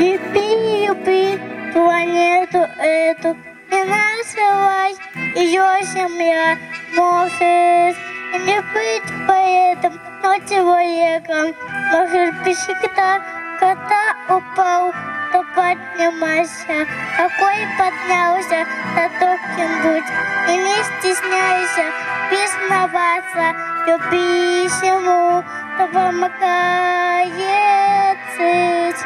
И ты люби планету эту, и называй ее Земля. Можешь не быть поэтом, но человеком. Можешь быть всегда, когда упал, то поднимайся. Какой поднялся, то топким будь. И не стесняйся признаваться, люби всему, то помогает жить.